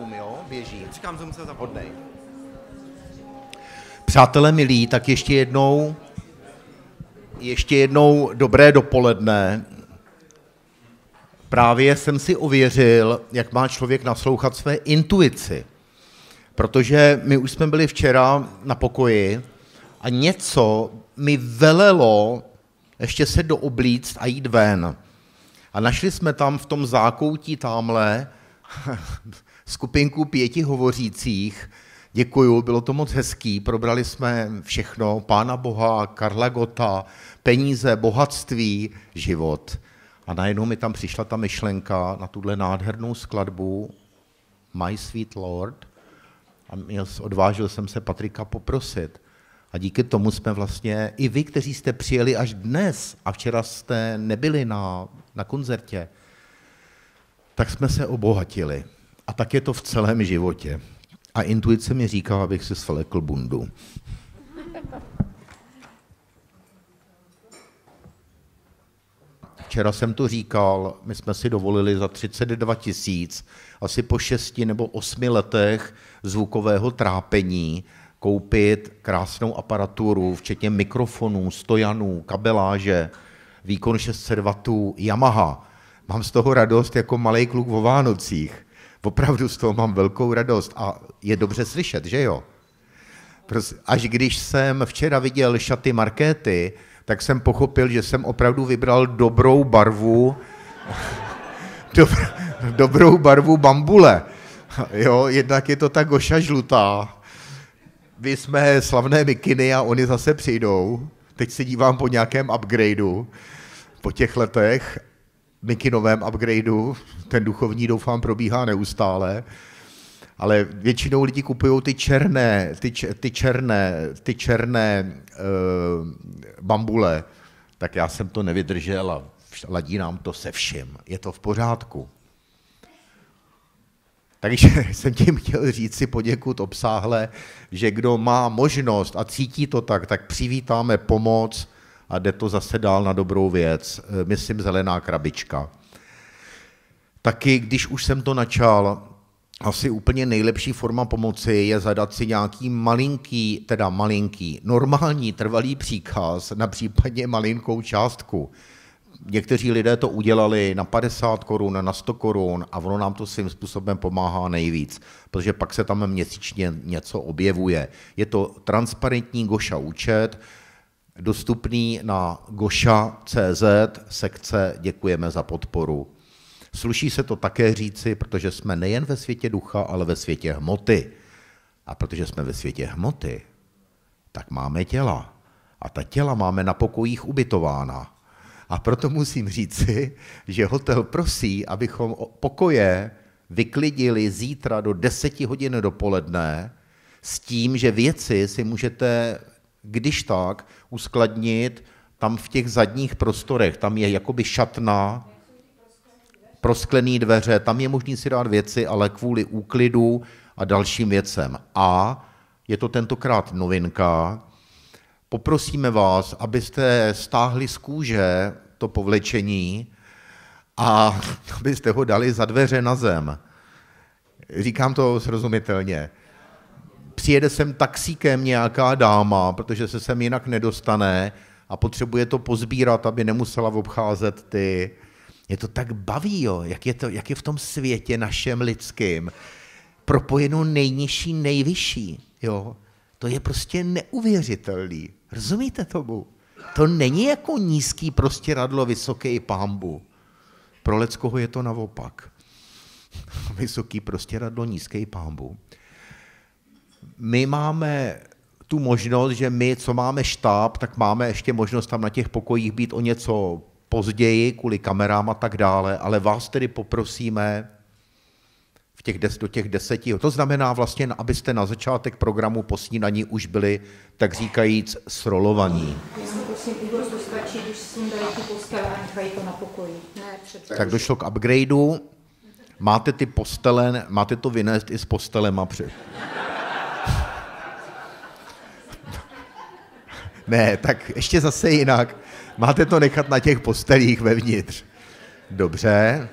zájmům, jo, běží. Říkám, že musel zapomnět. Přátelé milí, tak ještě jednou dobré dopoledne. Právě jsem si ověřil, jak má člověk naslouchat své intuici. Protože my už jsme byli včera na pokoji a něco mi velelo ještě se dooblíct a jít ven. A našli jsme tam v tom zákoutí tamhle skupinku 5 hovořících. Děkuju, bylo to moc hezký, probrali jsme všechno, Pána Boha, Karla Gota, peníze, bohatství, život. A najednou mi tam přišla ta myšlenka na tuhle nádhernou skladbu My Sweet Lord a odvážil jsem se Patrika poprosit. A díky tomu jsme vlastně, i vy, kteří jste přijeli až dnes a včera jste nebyli na koncertě, tak jsme se obohatili. A tak je to v celém životě. A intuice mi říká, abych si svlékl bundu. Včera jsem to říkal, my jsme si dovolili za 32 000, asi po 6 nebo 8 letech zvukového trápení, koupit krásnou aparaturu, včetně mikrofonů, stojanů, kabeláže, výkon 600 W, Yamaha. Mám z toho radost jako malý kluk o Vánocích. Opravdu z toho mám velkou radost a je dobře slyšet, že jo? Až když jsem včera viděl šaty Markéty, tak jsem pochopil, že jsem opravdu vybral dobrou barvu, dobrou barvu bambule. Jo, jednak je to ta goša žlutá. Vy jsme slavné mikiny a oni zase přijdou. Teď se dívám po nějakém upgradeu, po těch letech, mikinovém upgradeu, ten duchovní doufám probíhá neustále, ale většinou lidi kupují ty černé bambule, tak já jsem to nevydržel a ladí nám to se vším, je to v pořádku. Takže jsem tím chtěl říct si poděkud obsáhle, že kdo má možnost a cítí to tak přivítáme pomoc a jde to zase dál na dobrou věc. Myslím, zelená krabička. Taky, když už jsem to načal, asi úplně nejlepší forma pomoci je zadat si nějaký malinký, normální trvalý příkaz na případně malinkou částku. Někteří lidé to udělali na 50 Kč, na 100 Kč a ono nám to svým způsobem pomáhá nejvíc, protože pak se tam měsíčně něco objevuje. Je to transparentní Goša účet, dostupný na GoschaTV1 sekce Děkujeme za podporu. Sluší se to také říci, protože jsme nejen ve světě ducha, ale ve světě hmoty. A protože jsme ve světě hmoty, tak máme těla. A ta těla máme na pokojích ubytována. A proto musím říci, že hotel prosí, abychom pokoje vyklidili zítra do 10 hodin dopoledne s tím, že věci si můžete, když tak, uskladnit tam v těch zadních prostorech. Tam je jakoby šatna, prosklený dveře, tam je možný si dát věci, ale kvůli úklidu a dalším věcem. A je to tentokrát novinka. Poprosíme vás, abyste stáhli z kůže to povlečení a abyste ho dali za dveře na zem. Říkám to srozumitelně. Přijede sem taxíkem nějaká dáma, protože se sem jinak nedostane a potřebuje to pozbírat, aby nemusela obcházet ty. Je to tak baví, jo? Jak je v tom světě našem lidským propojeno nejnižší, nejvyšší. Jo? To je prostě neuvěřitelný. Rozumíte tomu? To není jako nízký prostě radlo, vysoký pambu. Pro leckoho je to naopak. Vysoký prostě radlo, nízký pambu. My máme tu možnost, že my, co máme štáb, tak máme ještě možnost tam na těch pokojích být o něco později, kvůli kamerám a tak dále, ale vás tedy poprosíme do těch 10. To znamená vlastně, abyste na začátek programu po snídaní už byli, tak říkajíc, srolovaní. Tak došlo k upgradeu, máte ty postele, máte to vynést i s postelema před. Ne, tak ještě zase jinak. Máte to nechat na těch postelích vevnitř. Dobře.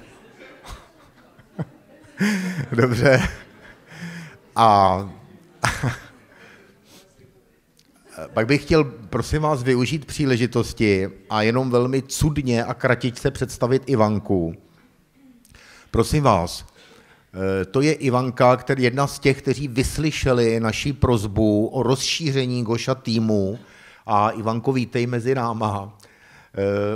A pak bych chtěl, prosím vás, využít příležitosti a jenom velmi cudně a kratičce představit Ivanku. Prosím vás, to je Ivanka, který jedna z těch, kteří vyslyšeli naši prosbu o rozšíření Goša týmu. A Ivanko, vítej mezi náma.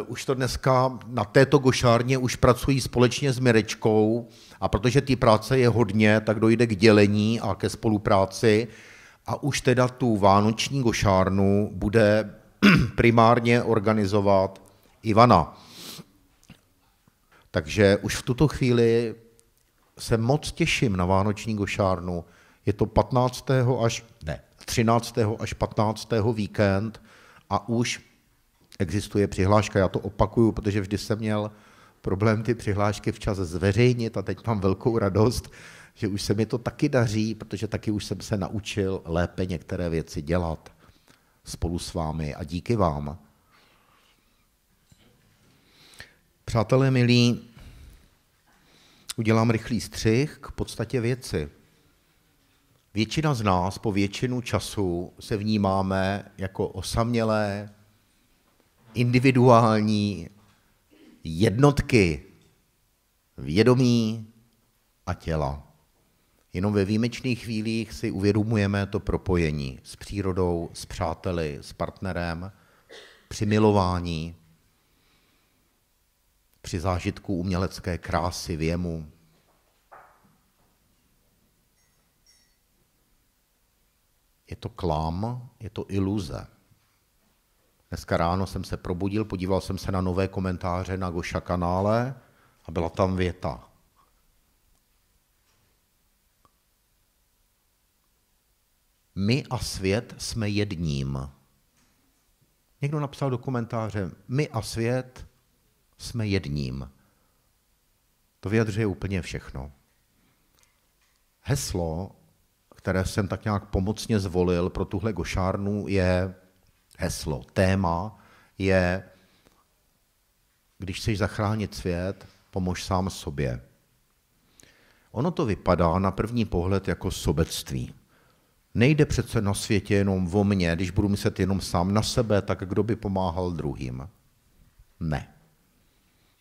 Už to dneska na této gošárně už pracují společně s Mirečkou a protože ty práce je hodně, tak dojde k dělení a ke spolupráci a už teda tu vánoční gošárnu bude primárně organizovat Ivana. Takže už v tuto chvíli se moc těším na vánoční gošárnu. Je to 13. až 15. víkend a už existuje přihláška, já to opakuju, protože vždy jsem měl problém ty přihlášky včas zveřejnit a teď mám velkou radost, že už se mi to taky daří, protože taky už jsem se naučil lépe některé věci dělat spolu s vámi a díky vám. Přátelé milí, udělám rychlý střih k podstatě věci. Většina z nás po většinu času se vnímáme jako osamělé, individuální jednotky vědomí a těla. Jenom ve výjimečných chvílích si uvědomujeme to propojení s přírodou, s přáteli, s partnerem, při milování, při zážitku umělecké krásy, věmu. Je to klam, je to iluze. Dneska ráno jsem se probudil, podíval jsem se na nové komentáře na Goša kanále a byla tam věta. My a svět jsme jedním. Někdo napsal do komentáře, my a svět jsme jedním. To vyjadřuje úplně všechno. Heslo, které jsem tak nějak pomocně zvolil pro tuhle gošárnu, je heslo, téma je, když chceš zachránit svět, pomož sám sobě. Ono to vypadá na první pohled jako sobectví. Nejde přece na světě jenom o mně, když budu myslet jenom sám na sebe, tak kdo by pomáhal druhým? Ne.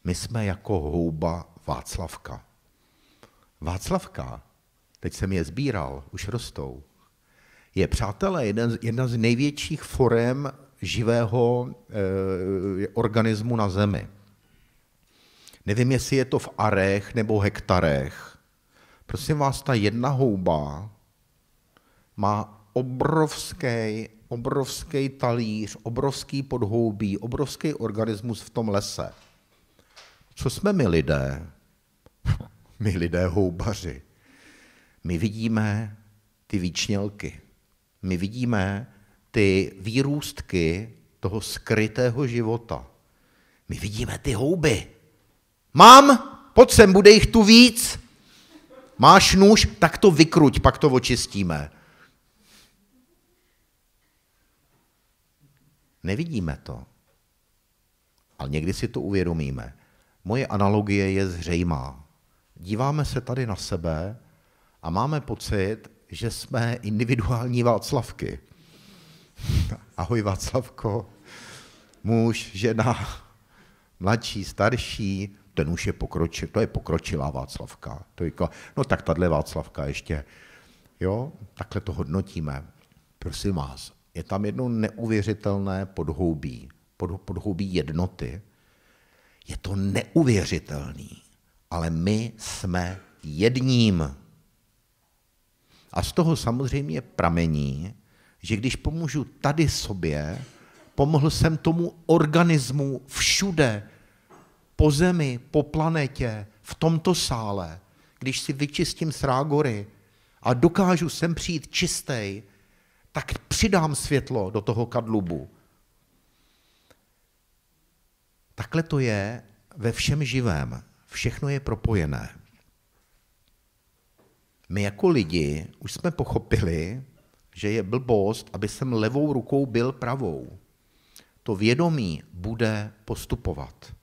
My jsme jako houba Václavka. Václavka, teď jsem je sbíral, už rostou, je, přátelé, jedna z největších forem živého organismu na Zemi. Nevím, jestli je to v arech nebo hektarech. Prosím vás, ta jedna houba má obrovský talíř, obrovský podhoubí, obrovský organismus v tom lese. Co jsme my lidé? My lidé houbaři. My vidíme ty výčnělky. My vidíme ty výrůstky toho skrytého života. My vidíme ty houby. Mám, pojď sem, bude jich tu víc. Máš nůž, tak to vykruť, pak to očistíme. Nevidíme to, ale někdy si to uvědomíme. Moje analogie je zřejmá. Díváme se tady na sebe a máme pocit, že jsme individuální Václavky. Ahoj Václavko, muž, žena, mladší, starší, ten už je pokročil, to je pokročilá Václavka. To je, no tak tahle Václavka ještě, jo, takhle to hodnotíme. Prosím vás, je tam jedno neuvěřitelné podhoubí, podhoubí jednoty. Je to neuvěřitelný, ale my jsme jedním. A z toho samozřejmě pramení, že když pomůžu tady sobě, pomohl jsem tomu organismu všude, po zemi, po planetě, v tomto sále, když si vyčistím srágory a dokážu sem přijít čistej, tak přidám světlo do toho kadlubu. Takhle to je ve všem živém. Všechno je propojené. My jako lidi už jsme pochopili, že je blbost, aby jsem levou rukou byl pravou. To vědomí bude postupovat.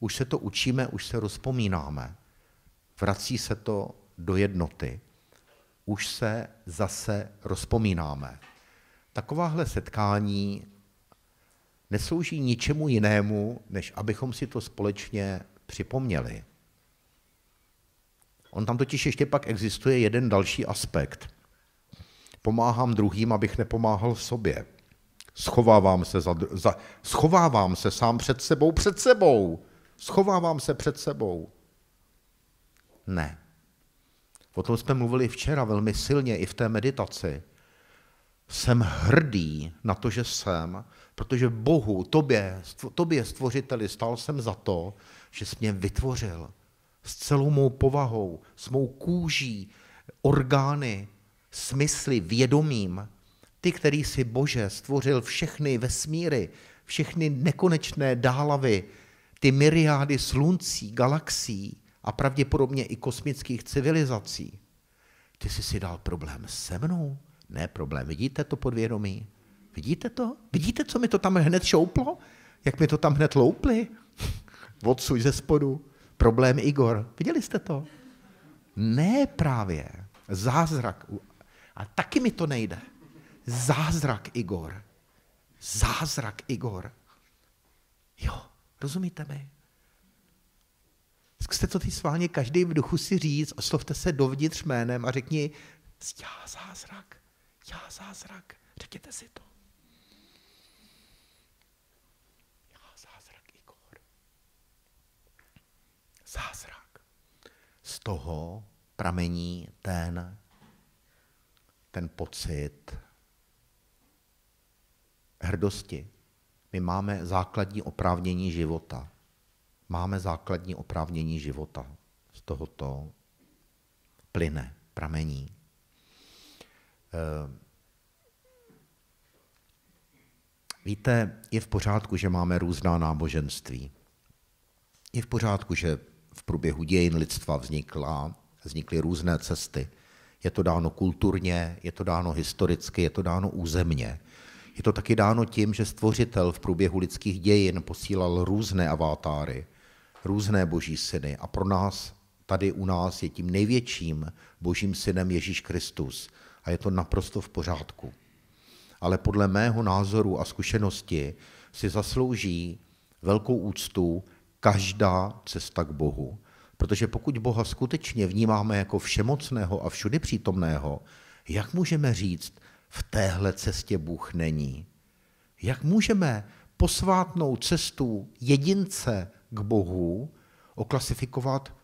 Už se to učíme, už se rozpomínáme. Vrací se to do jednoty. už se zase rozpomínáme. Takováhle setkání neslouží ničemu jinému, než abychom si to společně připomněli. On tam totiž ještě pak existuje jeden další aspekt. Pomáhám druhým, abych nepomáhal sobě. Schovávám se sám před sebou. Schovávám se před sebou. Ne. O tom jsme mluvili včera velmi silně i v té meditaci. Jsem hrdý na to, že jsem, protože Bohu, tobě stvořiteli, stál jsem za to, že jsi mě vytvořil. S celou mou povahou, s mou kůží, orgány, smysly, vědomím. Ty, který jsi, Bože, stvořil všechny vesmíry, všechny nekonečné dálavy, ty myriády sluncí, galaxií a pravděpodobně i kosmických civilizací. Ty jsi si dal problém se mnou? Ne problém. Vidíte to podvědomí? Vidíte to? Vidíte, co mi to tam hned šouplo? Jak mi to tam hned loupli? Odsuď ze spodu. Problém Igor. Viděli jste to? Ne právě. Zázrak. A taky mi to nejde. Zázrak Igor. Zázrak Igor. Jo, rozumíte mi? Zkuste to ty sváně každý v duchu si říct, oslovte se dovnitř jménem a řekni já zázrak, řekněte si to. Já zázrak Igor. Zázrak. Z toho pramení ten pocit hrdosti. My máme základní oprávnění života. Máme základní oprávnění života. Z tohoto plyne, pramení. Víte, je v pořádku, že máme různá náboženství. Je v pořádku, že v průběhu dějin lidstva vznikly různé cesty. Je to dáno kulturně, je to dáno historicky, je to dáno územně. Je to taky dáno tím, že stvořitel v průběhu lidských dějin posílal různé avatáry, různé boží syny a pro nás, tady u nás je tím největším božím synem Ježíš Kristus a je to naprosto v pořádku. Ale podle mého názoru a zkušenosti si zaslouží velkou úctu každá cesta k Bohu. Protože pokud Boha skutečně vnímáme jako všemocného a všudypřítomného, jak můžeme říct, v téhle cestě Bůh není? Jak můžeme posvátnou cestu jedince k Bohu oklasifikovat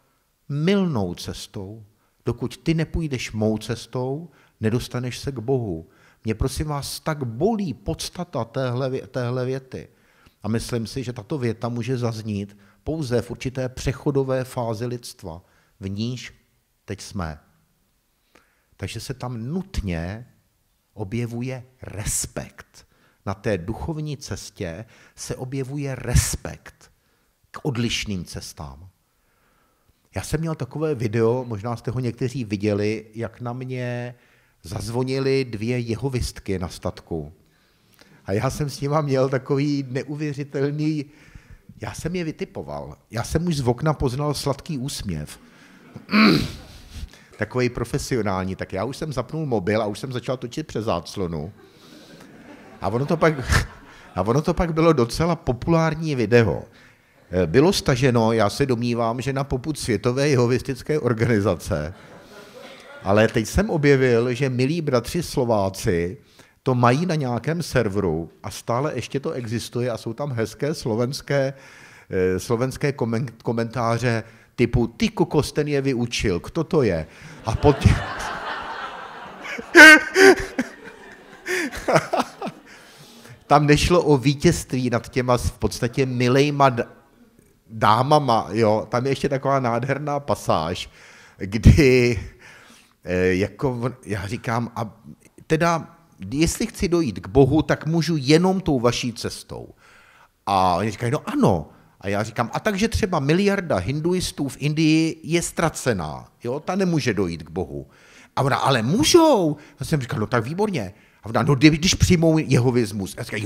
mylnou cestou? Dokud ty nepůjdeš mou cestou, nedostaneš se k Bohu. Mě prosím vás tak bolí podstata téhle věty. A myslím si, že tato věta může zaznít pouze v určité přechodové fázi lidstva, v níž teď jsme. Takže se tam nutně objevuje respekt. Na té duchovní cestě se objevuje respekt k odlišným cestám. Já jsem měl takové video, možná jste ho někteří viděli, jak na mě zazvonili dvě jehovistky na statku. A já jsem s nima měl takový neuvěřitelný... Já jsem je vytipoval. Já jsem už z okna poznal sladký úsměv. Takový profesionální. Tak já už jsem zapnul mobil a už jsem začal točit přes záclonu. A ono to pak bylo docela populární video. Bylo staženo, já se domnívám, že na popud Světové jehovistické organizace. Ale teď jsem objevil, že milí bratři Slováci to mají na nějakém serveru a stále ještě to existuje a jsou tam hezké slovenské komentáře typu ty kokos, ten je vyučil, kdo to je? A potom... Tam nešlo o vítězství nad těma v podstatě milejma dámama, jo? Tam je ještě taková nádherná pasáž, kdy jako já říkám, a teda jestli chci dojít k Bohu, tak můžu jenom tou vaší cestou. A oni říkají, no ano. A já říkám, a takže třeba miliarda hinduistů v Indii je ztracená, jo? Ta nemůže dojít k Bohu. A ona, ale můžou. Já jsem říkal, no tak výborně. A ona, no když přijmou jehovismus. Já říkám,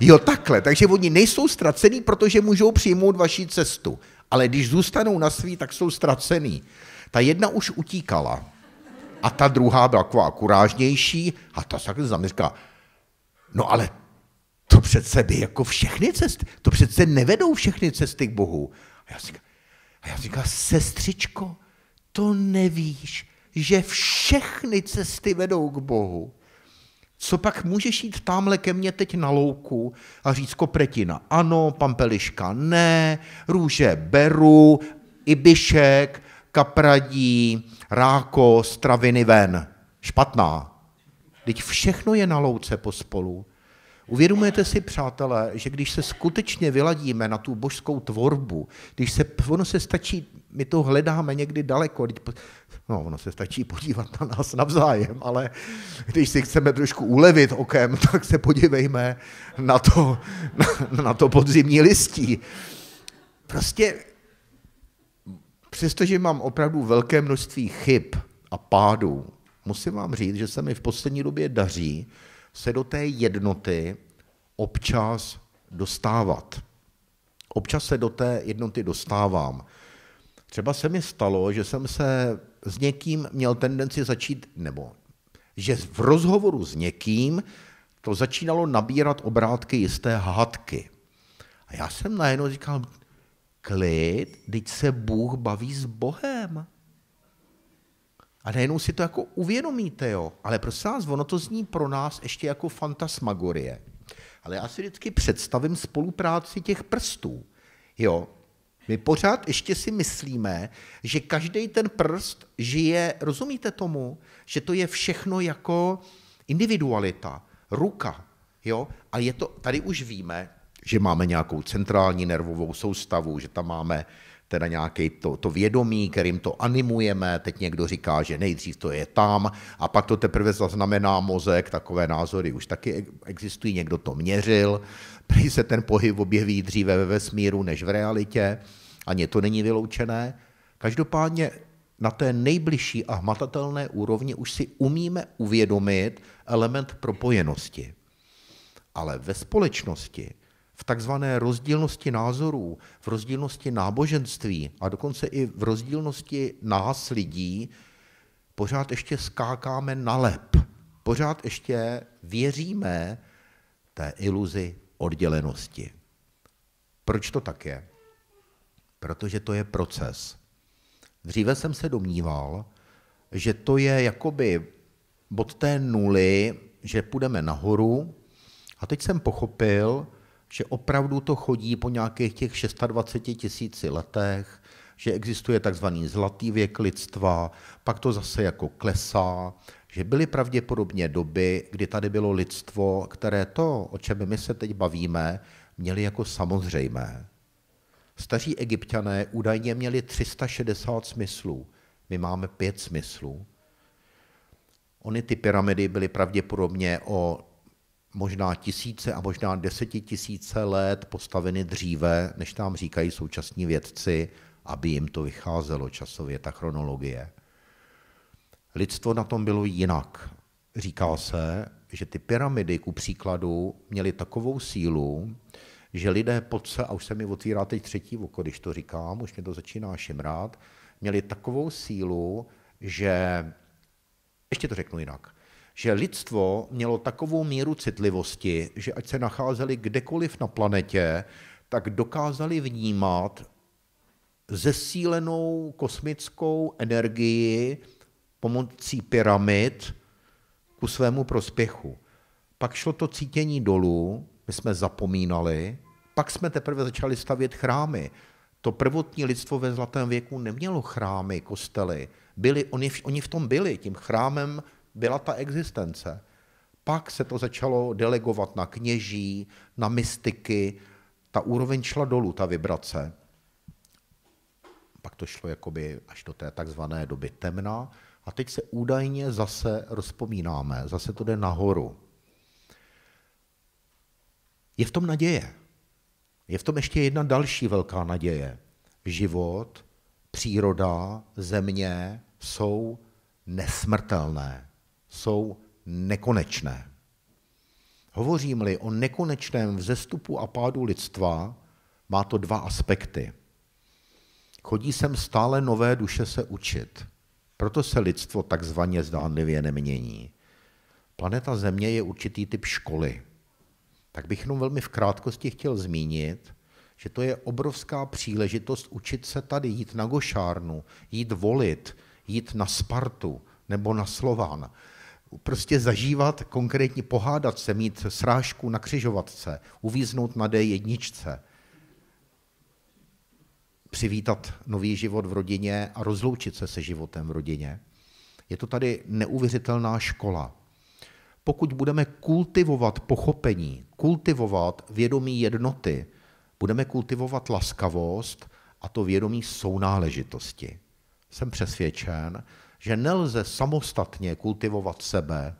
jo takhle. Takže oni nejsou ztracený, protože můžou přijmout vaši cestu. Ale když zůstanou na svý, tak jsou ztracený. Ta jedna už utíkala. A ta druhá byla taková kurážnější a ta se takhle zaměřila. No ale to přece by jako všechny cesty, to přece nevedou všechny cesty k Bohu. A já říkám, sestřičko, to nevíš, že všechny cesty vedou k Bohu. Co pak můžeš jít tamhle ke mně teď na louku a říct kopretina ano, pampeliška ne, růže beru, ibišek, kapradí, ráko, straviny ven. Špatná. Teď všechno je na louce pospolu. Uvědomujete si, přátelé, že když se skutečně vyladíme na tu božskou tvorbu, když se, ono se stačí, my to hledáme někdy daleko, no, ono se stačí podívat na nás navzájem, ale když si chceme trošku ulevit okem, tak se podívejme na to podzimní listí. Prostě, přestože mám opravdu velké množství chyb a pádů, musím vám říct, že se mi v poslední době daří se do té jednoty občas dostávat. Občas se do té jednoty dostávám. Třeba se mi stalo, že jsem se s někým měl tendenci začít, nebo že v rozhovoru s někým to začínalo nabírat obrátky jisté hádky. A já jsem najednou říkal, klid, teď se Bůh baví s Bohem. A nejenom si to jako uvědomíte, jo, ale prosím vás, ono to zní pro nás ještě jako fantasmagorie. Ale já si vždycky představím spolupráci těch prstů, jo. My pořád ještě si myslíme, že každý ten prst žije, rozumíte tomu, že to je všechno jako individualita, ruka, jo. A je to, tady už víme, že máme nějakou centrální nervovou soustavu, že tam máme teda nějaké to vědomí, kterým to animujeme, teď někdo říká, že nejdřív to je tam a pak to teprve zaznamená mozek, takové názory už taky existují, někdo to měřil, prý se ten pohyb objeví dříve ve vesmíru než v realitě, ani to není vyloučené. Každopádně na té nejbližší a hmatatelné úrovni už si umíme uvědomit element propojenosti. Ale ve společnosti, v takzvané rozdílnosti názorů, v rozdílnosti náboženství a dokonce i v rozdílnosti nás lidí, pořád ještě skákáme na lep. Pořád ještě věříme té iluzi oddělenosti. Proč to tak je? Protože to je proces. Dříve jsem se domníval, že to je jakoby od té nuly, že půjdeme nahoru, a teď jsem pochopil, že opravdu to chodí po nějakých těch 26 000 letech, že existuje takzvaný zlatý věk lidstva, pak to zase jako klesá, že byly pravděpodobně doby, kdy tady bylo lidstvo, které to, o čem my se teď bavíme, měli jako samozřejmé. Staří Egypťané údajně měli 360 smyslů, my máme 5 smyslů. Ony ty pyramidy byly pravděpodobně o možná tisíce a možná 10 000 let postaveny dříve, než nám říkají současní vědci, aby jim to vycházelo časově, ta chronologie. Lidstvo na tom bylo jinak. Říká se, že ty pyramidy, ku příkladu, měly takovou sílu, že lidé a už se mi otvírá teď třetí oko, když to říkám, už mě to začíná šimrát, měli takovou sílu, že, ještě to řeknu jinak, že lidstvo mělo takovou míru citlivosti, že ať se nacházeli kdekoliv na planetě, tak dokázali vnímat zesílenou kosmickou energii pomocí pyramid ku svému prospěchu. Pak šlo to cítění dolů, my jsme zapomínali, pak jsme teprve začali stavět chrámy. To prvotní lidstvo ve zlatém věku nemělo chrámy, kostely. Oni v tom byli, tím chrámem byla ta existence. Pak se to začalo delegovat na kněží, na mystiky, ta úroveň šla dolů, ta vibrace. Pak to šlo jakoby až do té takzvané doby temna a teď se údajně zase rozpomínáme, zase to jde nahoru. Je v tom naděje. Je v tom ještě jedna další velká naděje. Život, příroda, země jsou nesmrtelné. Jsou nekonečné. Hovořím-li o nekonečném vzestupu a pádu lidstva, má to dva aspekty. Chodí sem stále nové duše se učit. Proto se lidstvo takzvaně zdánlivě nemění. Planeta Země je určitý typ školy. Tak bych jenom velmi v krátkosti chtěl zmínit, že to je obrovská příležitost učit se tady, jít na Gošárnu, jít volit, jít na Spartu nebo na Slovan. Prostě zažívat konkrétně, pohádat se, mít srážku na křižovatce, uvíznout na D1, přivítat nový život v rodině a rozloučit se se životem v rodině. Je to tady neuvěřitelná škola. Pokud budeme kultivovat pochopení, kultivovat vědomí jednoty, budeme kultivovat laskavost a to vědomí sounáležitosti. Jsem přesvědčen, že nelze samostatně kultivovat sebe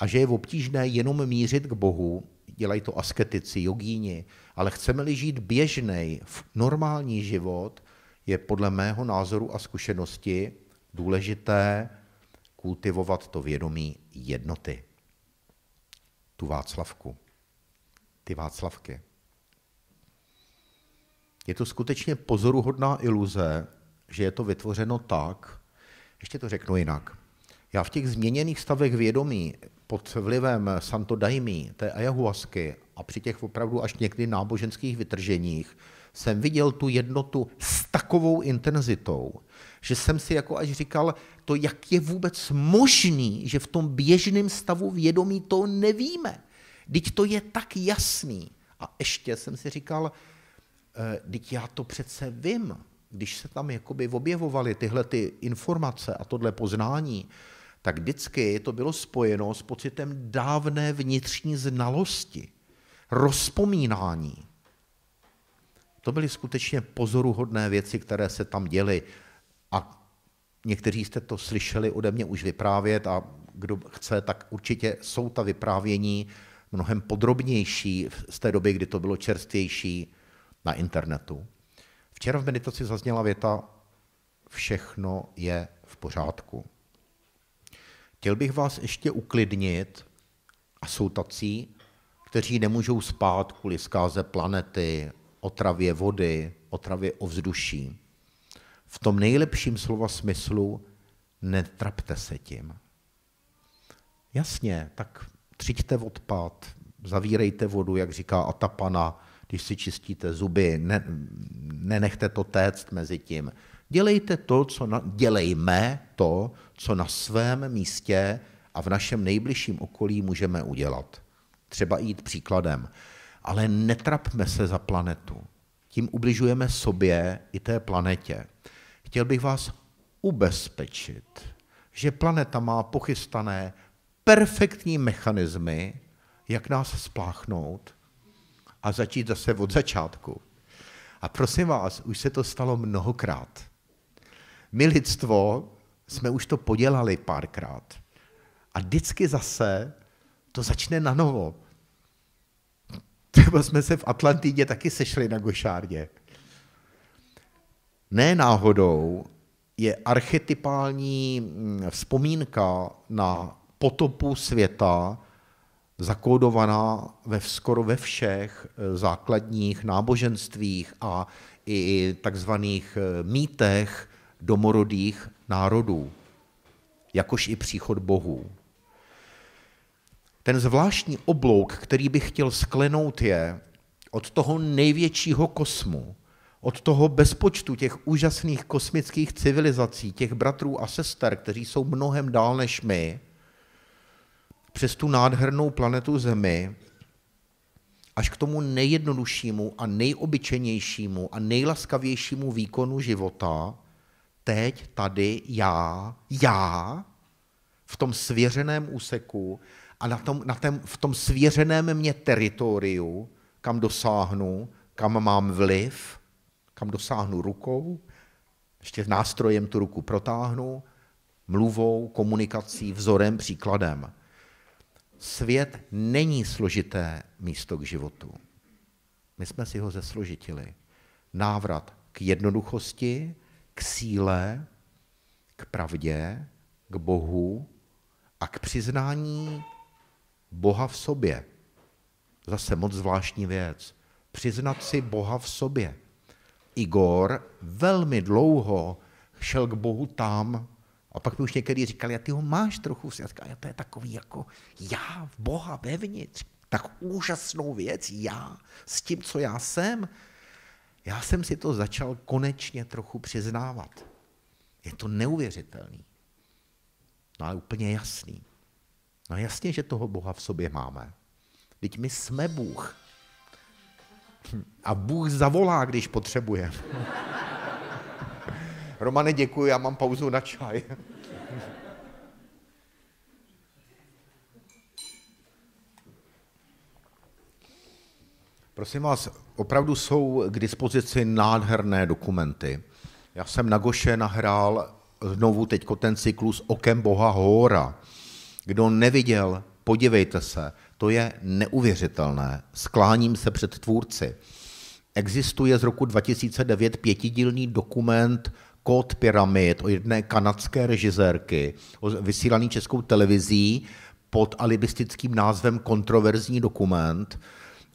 a že je obtížné jenom mířit k Bohu, dělají to asketici, jogíni, ale chceme-li žít běžný, normální život, je podle mého názoru a zkušenosti důležité kultivovat to vědomí jednoty. Tu Václavku, ty Václavky. Je to skutečně pozoruhodná iluze, že je to vytvořeno tak, ještě to řeknu jinak. Já v těch změněných stavech vědomí pod vlivem Santo Daimi, té ayahuasky a při těch opravdu až někdy náboženských vytrženích jsem viděl tu jednotu s takovou intenzitou, že jsem si jako až říkal, to jak je vůbec možný, že v tom běžném stavu vědomí to nevíme. Vždyť to je tak jasný. A ještě jsem si říkal, vždyť já to přece vím. Když se tam jakoby objevovaly tyhle ty informace a tohle poznání, tak vždycky to bylo spojeno s pocitem dávné vnitřní znalosti, rozpomínání. To byly skutečně pozoruhodné věci, které se tam děly. A někteří jste to slyšeli ode mě už vyprávět a kdo chce, tak určitě jsou ta vyprávění mnohem podrobnější z té doby, kdy to bylo čerstvější na internetu. Včera v meditaci zazněla věta všechno je v pořádku. Chtěl bych vás ještě uklidnit a jsou tací, kteří nemůžou spát kvůli zkáze planety, otravě vody, otravě ovzduší. V tom nejlepším slova smyslu netrapte se tím. Jasně, tak třiďte odpad, zavírejte vodu, jak říká Atapana, když si čistíte zuby, nenechte to téct mezi tím. Dělejme to, co na svém místě a v našem nejbližším okolí můžeme udělat. Třeba jít příkladem. Ale netrapme se za planetu. Tím ubližujeme sobě i té planetě. Chtěl bych vás ubezpečit, že planeta má pochystané perfektní mechanismy, jak nás spláchnout a začít zase od začátku. A prosím vás, už se to stalo mnohokrát. My lidstvo jsme už to podělali párkrát. A vždycky zase to začne na novo. Třeba jsme se v Atlantidě taky sešli na Gošárně. Ne náhodou je archetypální vzpomínka na potopu světa zakódovaná skoro ve všech základních náboženstvích a i takzvaných mýtech domorodých národů, jakož i příchod bohů. Ten zvláštní oblouk, který bych chtěl sklenout, je od toho největšího kosmu, od toho bezpočtu těch úžasných kosmických civilizací, těch bratrů a sester, kteří jsou mnohem dál než my, přes tu nádhernou planetu Zemi, až k tomu nejjednoduššímu a nejobyčejnějšímu a nejlaskavějšímu výkonu života, teď, tady, já, v tom svěřeném úseku a v tom svěřeném mě teritoriu, kam dosáhnu, kam mám vliv, kam dosáhnu rukou, ještě nástrojem tu ruku protáhnu, mluvou, komunikací, vzorem, příkladem. Svět není složité místo k životu. My jsme si ho zesložitili. Návrat k jednoduchosti, k síle, k pravdě, k Bohu a k přiznání Boha v sobě. Zase moc zvláštní věc. Přiznat si Boha v sobě. Igor velmi dlouho šel k Bohu tam. A pak mi už někdy říkali, a ty ho máš trochu v světku. A to je takový jako já v Boha vevnitř. Tak úžasnou věc, já s tím, co já jsem. Já jsem si to začal konečně trochu přiznávat. Je to neuvěřitelný. No ale úplně jasný. No jasně, že toho Boha v sobě máme. Vždyť my jsme Bůh. A Bůh zavolá, když potřebujeme. Romane, děkuji, já mám pauzu na čaj. Prosím vás, opravdu jsou k dispozici nádherné dokumenty. Já jsem na Goše nahrál znovu teďko ten cyklus Okem Boha Hóra. Kdo neviděl, podívejte se, to je neuvěřitelné. Skláním se před tvůrci. Existuje z roku 2009 pětidílný dokument Kód pyramid o jedné kanadské režisérky, vysílaný Českou televizí pod alibistickým názvem Kontroverzní dokument.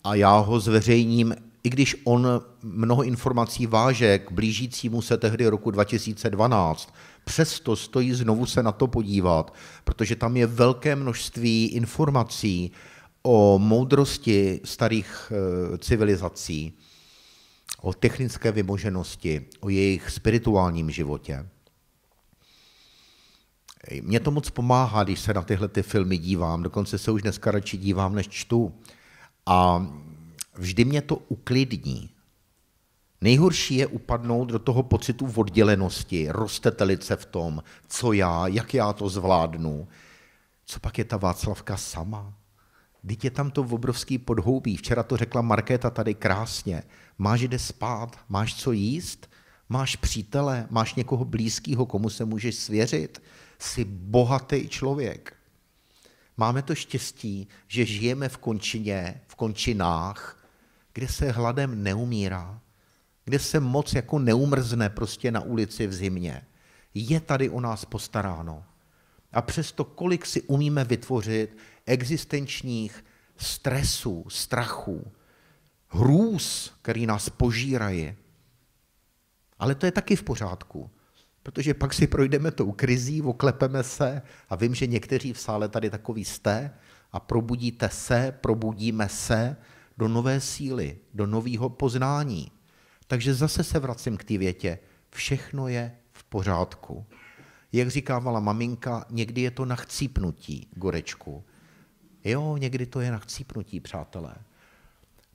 A já ho zveřejním, i když on mnoho informací váže k blížícímu se tehdy roku 2012, přesto stojí znovu se na to podívat, protože tam je velké množství informací o moudrosti starých civilizací, o technické vymoženosti, o jejich spirituálním životě. Mně to moc pomáhá, když se na tyhle ty filmy dívám, dokonce se už dneska radši dívám, než čtu. A vždy mě to uklidní. Nejhorší je upadnout do toho pocitu oddělenosti, roztetelice v tom, co já, jak já to zvládnu. Co pak je ta Václavka sama? Vždyť je tam to obrovský podhoubí. Včera to řekla Markéta tady krásně. Máš kde spát, máš co jíst, máš přítele, máš někoho blízkého, komu se můžeš svěřit. Jsi bohatý člověk. Máme to štěstí, že žijeme v končině, v končinách, kde se hladem neumírá, kde se moc jako neumrzne prostě na ulici v zimě. Je tady o nás postaráno. A přesto, kolik si umíme vytvořit existenčních stresů, strachů, hrůz, který nás požírají. Ale to je taky v pořádku. Protože pak si projdeme tou krizí, oklepeme se a vím, že někteří v sále tady takový jste a probudíte se, probudíme se do nové síly, do nového poznání. Takže zase se vracím k té větě. Všechno je v pořádku. Jak říkávala maminka, někdy je to na chcípnutí, Gorečku. Jo, někdy to je na chcípnutí, přátelé.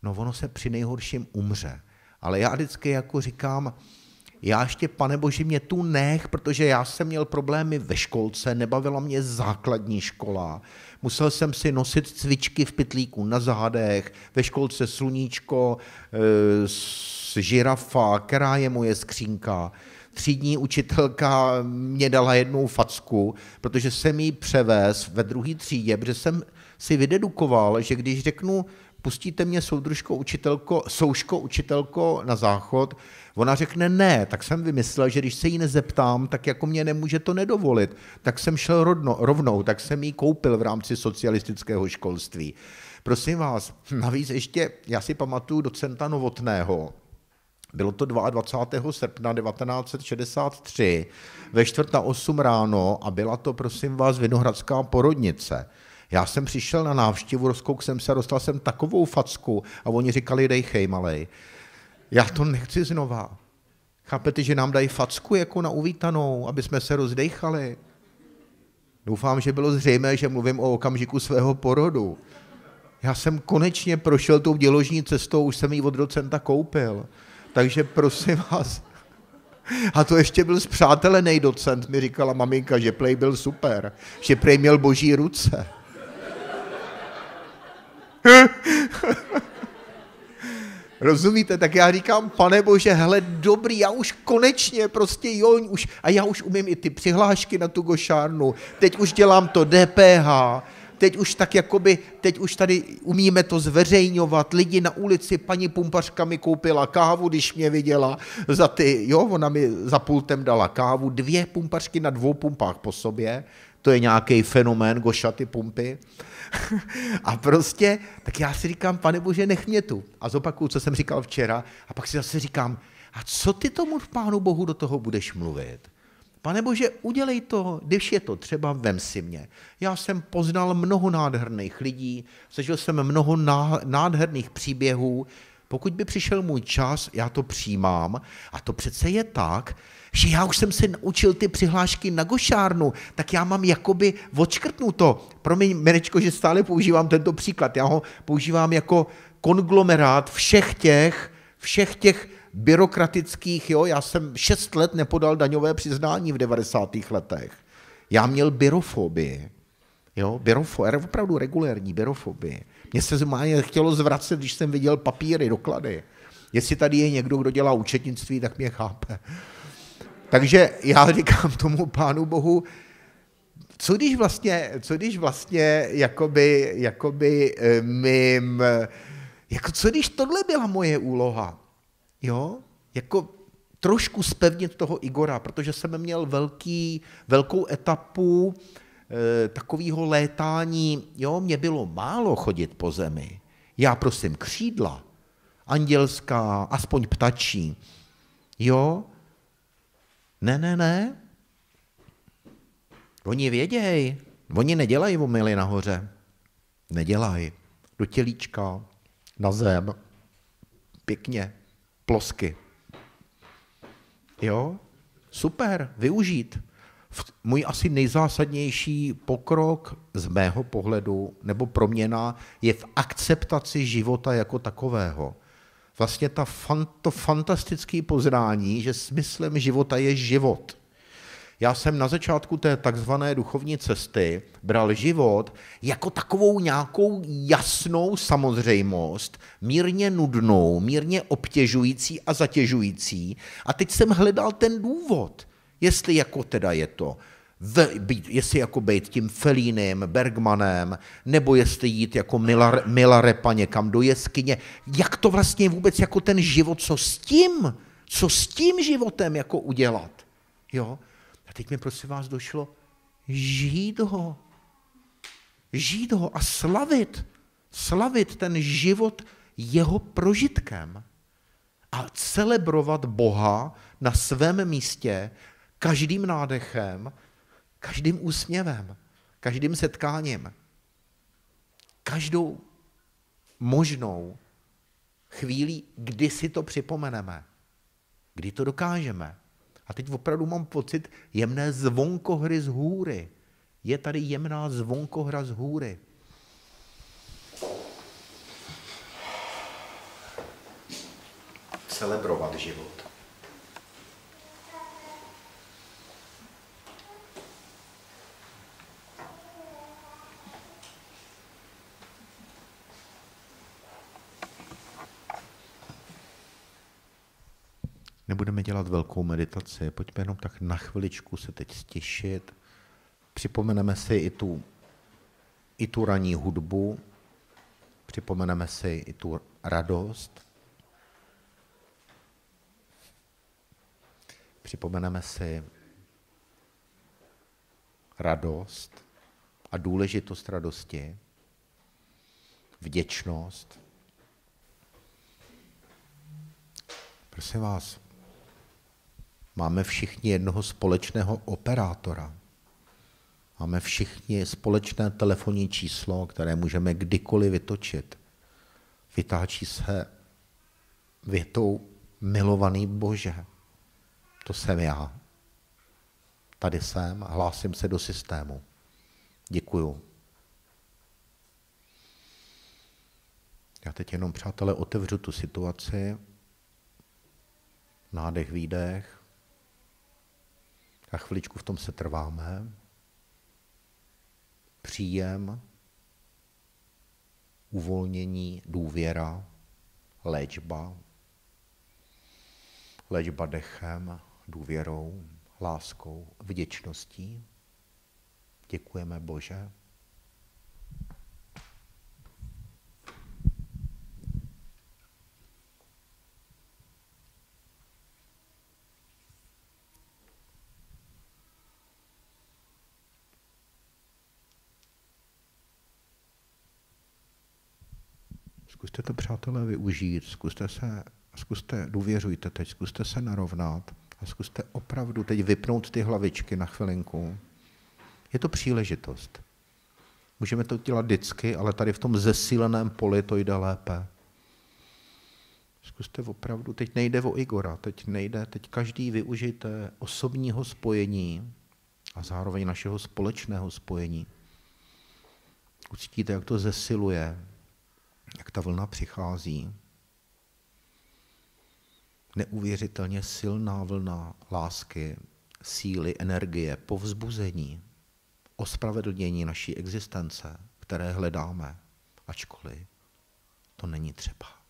No ono se při nejhorším umře. Ale já vždycky jako říkám, já ještě, pane Bože, mě tu nech, protože já jsem měl problémy ve školce, nebavila mě základní škola. Musel jsem si nosit cvičky v pytlíku na zádech, ve školce sluníčko, žirafa, která je moje skřínka. Třídní učitelka mě dala jednou facku, protože jsem jí převez ve druhé třídě, protože jsem si vydedukoval, že když řeknu, pustíte mě, souško, učitelko, na záchod, ona řekne ne, tak jsem vymyslel, že když se jí nezeptám, tak jako mě nemůže to nedovolit. Tak jsem šel rovnou, tak jsem jí koupil v rámci socialistického školství. Prosím vás, navíc ještě, já si pamatuju docenta Novotného, bylo to 22. srpna 1963, ve 7:45 ráno a byla to, prosím vás, Vinohradská porodnice. Já jsem přišel na návštěvu, rozkouk jsem se, dostal jsem takovou facku a oni říkali, dejchej, malej. Já to nechci znova. Chápete, že nám dají facku jako na uvítanou, aby jsme se rozdejchali? Doufám, že bylo zřejmé, že mluvím o okamžiku svého porodu. Já jsem konečně prošel tou děložní cestou, už jsem ji od docenta koupil. Takže prosím vás. A to ještě byl spřátelený docent, mi říkala maminka, že prej byl super, že prej měl boží ruce. Rozumíte? Tak já říkám, pane Bože, hele, dobrý, já už konečně prostě a já už umím i ty přihlášky na tu gošárnu, teď už dělám to DPH, teď už tak jakoby, teď už tady umíme to zveřejňovat, lidi na ulici, paní pumpařka mi koupila kávu, když mě viděla za ty, jo, ona mi za pultem dala kávu, 2 pumpařky na 2 pumpách po sobě, to je nějaký fenomén, Goša, ty pumpy. A prostě, tak já si říkám, pane Bože, nech mě tu. A zopakuju, co jsem říkal včera, a pak si zase říkám, a co ty tomu Pánu Bohu do toho budeš mluvit? Pane Bože, udělej to, když je to třeba, vem si mě. Já jsem poznal mnoho nádherných lidí, zažil jsem mnoho nádherných příběhů. Pokud by přišel můj čas, já to přijímám. A to přece je tak, že já už jsem se naučil ty přihlášky na Gošárnu, tak já mám jakoby odškrtnuto. Promiň, Mirečko, že stále používám tento příklad. Já ho používám jako konglomerát všech těch byrokratických, jo, já jsem 6 let nepodal daňové přiznání v 90. letech. Já měl byrofobii, jo, opravdu regulérní byrofobii. Mně se chtělo zvracet, když jsem viděl papíry, doklady. Jestli tady je někdo, kdo dělá účetnictví, tak mě chápe. Takže já říkám tomu Pánu Bohu, co když vlastně co když tohle byla moje úloha? Jo, jako trošku zpevnit toho Igora, protože jsem měl velkou etapu takového létání. Jo, mě bylo málo chodit po zemi. Já prosím křídla, andělská, aspoň ptačí. Jo, ne. Oni věděj, oni nedělají omily nahoře. Nedělají. Do tělíčka, na zem, pěkně. Plosky. Jo? Super, využít. Můj asi nejzásadnější pokrok z mého pohledu nebo proměna je v akceptaci života jako takového. Vlastně to fantastické poznání, že smyslem života je život. Já jsem na začátku té takzvané duchovní cesty bral život jako takovou nějakou jasnou samozřejmost, mírně nudnou, mírně obtěžující a zatěžující. A teď jsem hledal ten důvod, jestli jako teda je to, jestli jako být tím Felínem, Bergmanem, nebo jestli jít jako Milarepa někam do jeskyně. Jak to vlastně vůbec jako ten život, co s tím životem jako udělat, jo? A teď mi prosím vás došlo žít ho a slavit ten život jeho prožitkem a celebrovat Boha na svém místě každým nádechem, každým úsměvem, každým setkáním, každou možnou chvíli, kdy si to připomeneme, kdy to dokážeme. A teď opravdu mám pocit jemné zvonkohry z hůry. Je tady jemná zvonkohra z hůry. Celebrovat život. Nebudeme dělat velkou meditaci, pojďme jenom tak na chviličku se teď stišit. Připomeneme si i tu ranní hudbu, připomeneme si i tu radost, připomeneme si radost a důležitost radosti, vděčnost. Prosím vás, máme všichni jednoho společného operátora. Máme všichni společné telefonní číslo, které můžeme kdykoliv vytočit. Vytáčí se větou milovaný Bože. To jsem já. Tady jsem a hlásím se do systému. Děkuju. Já teď jenom, přátelé, otevřu tu situaci. Nádech, výdech. A chviličku v tom se trváme. Příjem, uvolnění, důvěra, léčba. Léčba dechem, důvěrou, láskou, vděčností. Děkujeme, Bože. Zkuste to, přátelé, využít, zkuste důvěřujte teď, zkuste se narovnat a Zkuste opravdu teď vypnout ty hlavičky na chvilinku. Je to příležitost. Můžeme to dělat vždycky, ale tady v tom zesíleném poli to jde lépe. Zkuste opravdu, teď nejde o Igora, teď každý využijte osobního spojení a zároveň našeho společného spojení. Ucítíte, jak to zesiluje, jak ta vlna přichází. Neuvěřitelně silná vlna lásky, síly, energie, povzbuzení, ospravedlnění naší existence, které hledáme, ačkoliv to není třeba.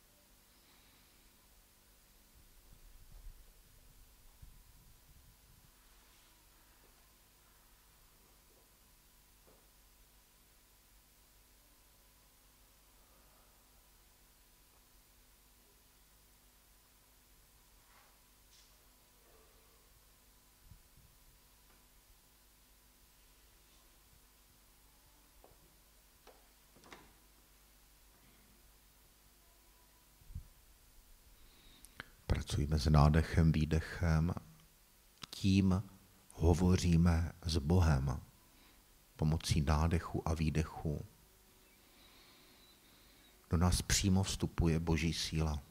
Pracujeme s nádechem, výdechem, tím hovoříme s Bohem pomocí nádechu a výdechu. Do nás přímo vstupuje Boží síla.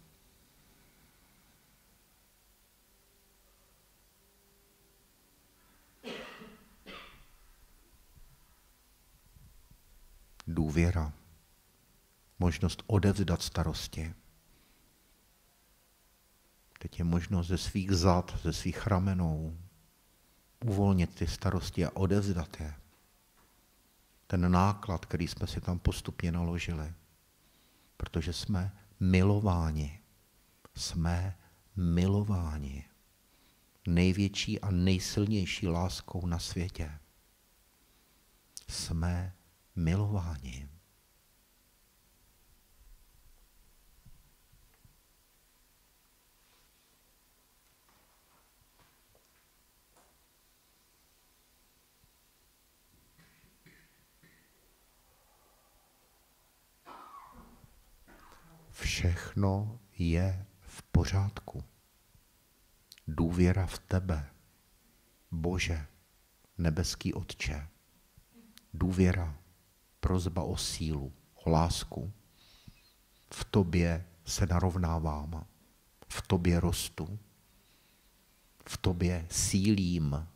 Důvěra, možnost odevzdat starosti. Teď je možnost ze svých zad, ze svých ramenou uvolnit ty starosti a odevzdat je. Ten náklad, který jsme si tam postupně naložili. Protože jsme milováni. Jsme milováni. Největší a nejsilnější láskou na světě. Jsme milováni. Všechno je v pořádku. Důvěra v tebe, Bože, nebeský Otče. Důvěra, prosba o sílu, o lásku. V tobě se narovnávám, v tobě rostu, v tobě sílím.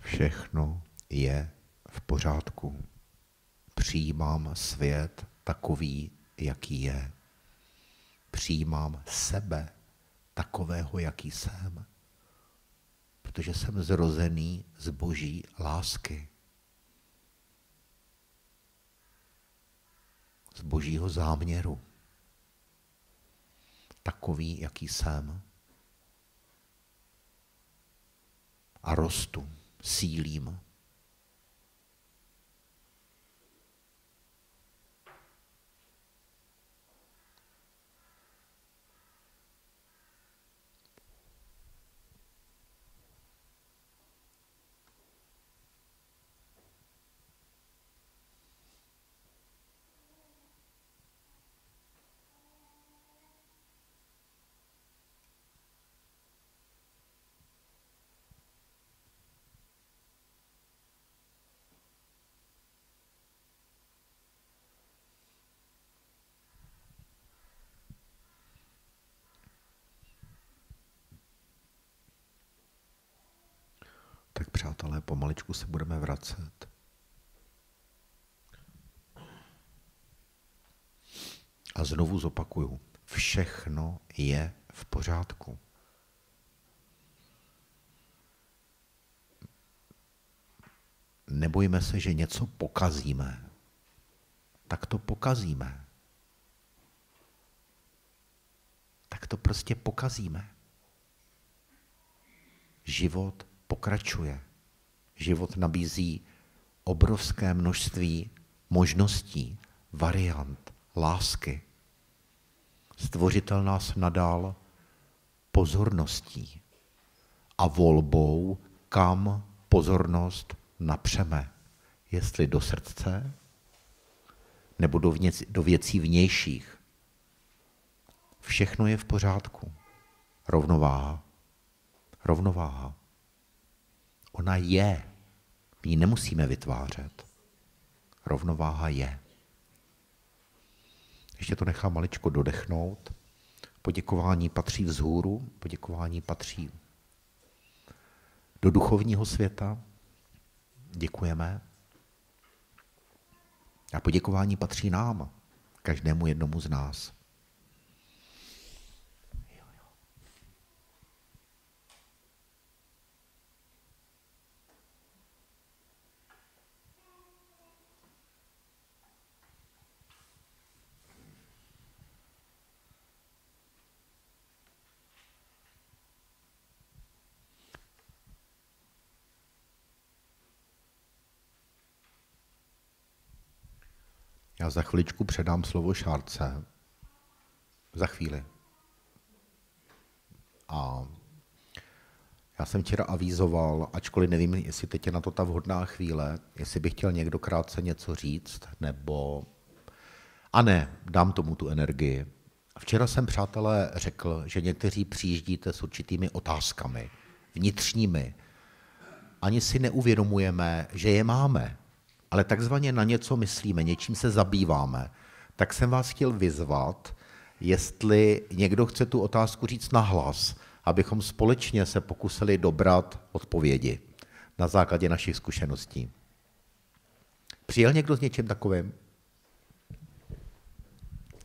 Všechno je v pořádku. Přijímám svět takový, jaký je. Přijímám sebe takového, jaký jsem. Protože jsem zrozený z Boží lásky. Z Božího záměru. Takový, jaký jsem. A rostu. Sílím. přátelé, pomaličku se budeme vracet. A znovu zopakuju, všechno je v pořádku. Nebojme se, že něco pokazíme. Tak to pokazíme. Tak to prostě pokazíme. Život pokračuje. Život nabízí obrovské množství možností, variant, lásky. Stvořitel nás nadal pozorností a volbou, kam pozornost napřeme. Jestli do srdce, nebo do věcí vnějších. Všechno je v pořádku. Rovnováha. Rovnováha. Ona je. My ji nemusíme vytvářet. Rovnováha je. Ještě to nechám maličko dodechnout. Poděkování patří vzhůru, poděkování patří do duchovního světa. Děkujeme. A poděkování patří nám, každému jednomu z nás. Já za chviličku předám slovo Šárce. Za chvíli. A já jsem včera avízoval, ačkoliv nevím, jestli teď je na to ta vhodná chvíle, jestli bych chtěl někdo krátce něco říct, nebo... A ne, dám tomu tu energii. Včera jsem, přátelé, řekl, že někteří přijíždíte s určitými otázkami, vnitřními. Ani si neuvědomujeme, že je máme. Ale takzvaně na něco myslíme, něčím se zabýváme, tak jsem vás chtěl vyzvat, jestli někdo chce tu otázku říct nahlas, abychom společně se pokusili dobrat odpovědi na základě našich zkušeností. Přijel někdo s něčím takovým?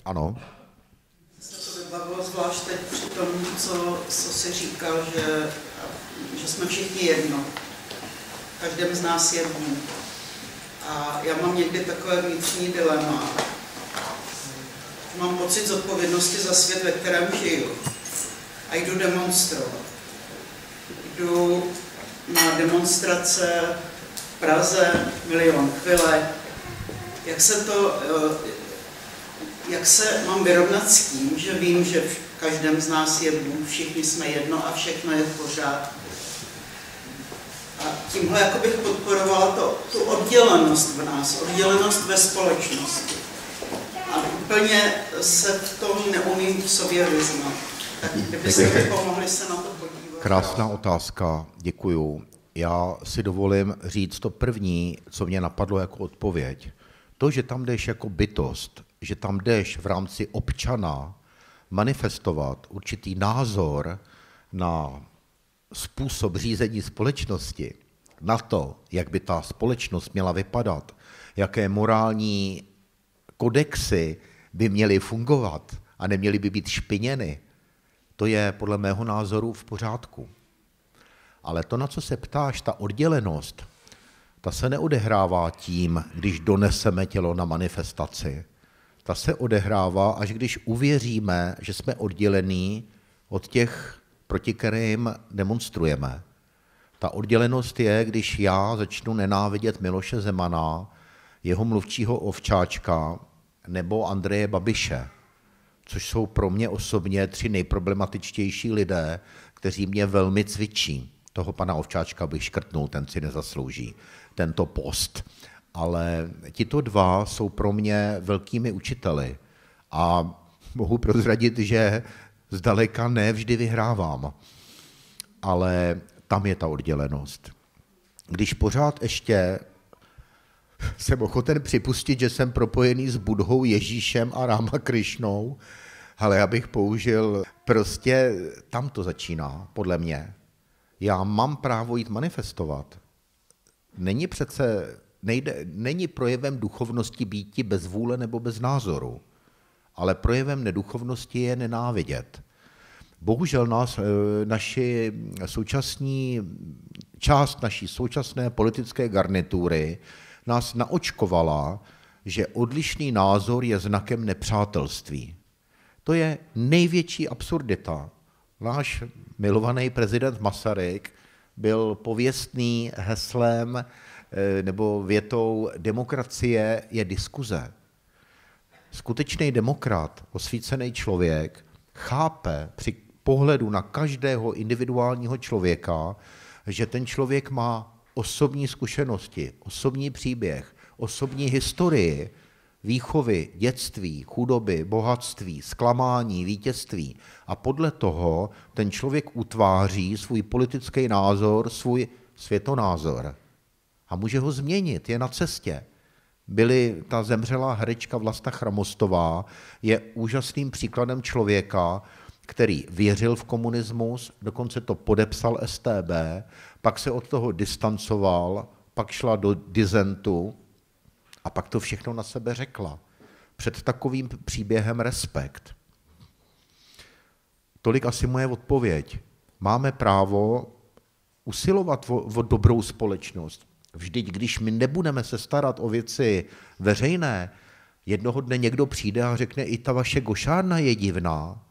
Ano? Se to bavilo zvlášť teď při tom, co jsi říkal, že jsme všichni jedno. Každém z nás jedno. A já mám někdy takové vnitřní dilema. Mám pocit zodpovědnosti za svět, ve kterém žiju. A jdu demonstrovat. Jdu na demonstrace v Praze, milion chvíle. Jak se mám vyrovnat s tím, že vím, že v každém z nás je Bůh, všichni jsme jedno a všechno je v pořádku. A tímhle jako bych podporovala tu oddělenost v nás, oddělenost ve společnosti. A úplně se v tom neumím v sobě vyznat. Tak kdybyste mi pomohli se na to podívat. Krásná otázka, děkuju. Já si dovolím říct to první, co mě napadlo jako odpověď. To, že tam jdeš jako bytost, že tam jdeš v rámci občana manifestovat určitý názor na způsob řízení společnosti, na to, jak by ta společnost měla vypadat, jaké morální kodexy by měly fungovat a neměly by být špiněny, to je podle mého názoru v pořádku. Ale to, na co se ptáš, ta oddělenost, ta se neodehrává tím, když doneseme tělo na manifestaci. Ta se odehrává, až když uvěříme, že jsme oddělení od těch, proti kterým demonstrujeme. Ta oddělenost je, když já začnu nenávidět Miloše Zemana, jeho mluvčího Ovčáčka nebo Andreje Babiše, což jsou pro mě osobně tři nejproblematičtější lidé, kteří mě velmi cvičí. Toho pana Ovčáčka bych škrtnul, ten si nezaslouží tento post. Ale tito dva jsou pro mě velkými učiteli a mohu prozradit, že zdaleka ne vždy vyhrávám, ale tam je ta oddělenost. Když pořád ještě jsem ochoten připustit, že jsem propojený s Budhou, Ježíšem a Ráma Krišnou, ale já bych použil, prostě tam to začíná, podle mě. Já mám právo jít manifestovat. není přece, není projevem duchovnosti býti bez vůle nebo bez názoru, ale projevem neduchovnosti je nenávidět. Bohužel část naší současné politické garnitury nás naočkovala, že odlišný názor je znakem nepřátelství. To je největší absurdita. Náš milovaný prezident Masaryk byl pověstný heslem nebo větou demokracie je diskuze. Skutečný demokrat, osvícený člověk, chápe při pohledu na každého individuálního člověka, že ten člověk má osobní zkušenosti, osobní příběh, osobní historii, výchovy, dětství, chudoby, bohatství, zklamání, vítězství. A podle toho ten člověk utváří svůj politický názor, svůj světonázor. A může ho změnit, je na cestě. Ta zemřelá herečka Vlasta Chramostová je úžasným příkladem člověka, který věřil v komunismus, dokonce to podepsal StB, pak se od toho distancoval, pak šla do disentu a pak to všechno na sebe řekla. Před takovým příběhem respekt. Tolik asi moje odpověď. Máme právo usilovat o dobrou společnost. Vždyť, když my nebudeme se starat o věci veřejné, jednoho dne někdo přijde a řekne, i ta vaše gošárna je divná.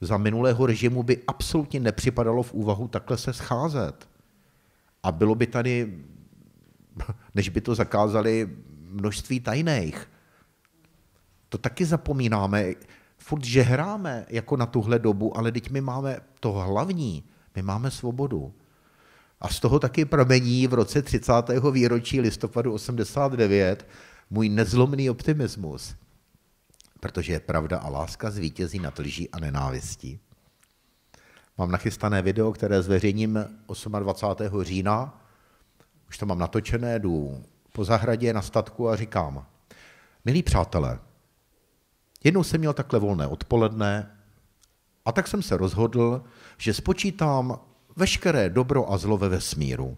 Za minulého režimu by absolutně nepřipadalo v úvahu takhle se scházet. A bylo by tady, než by to zakázali, množství tajných. To taky zapomínáme. Furt žehráme jako na tuhle dobu, ale teď my máme to hlavní, my máme svobodu. A z toho taky pramení v roce 30. výročí listopadu 89 můj nezlomný optimismus. Protože pravda a láska zvítězí nad lží a nenávistí. Mám nachystané video, které zveřejním 28. října. Už to mám natočené, jdu po zahradě na statku a říkám, milí přátelé, jednou jsem měl takhle volné odpoledne a tak jsem se rozhodl, že spočítám veškeré dobro a zlo ve vesmíru,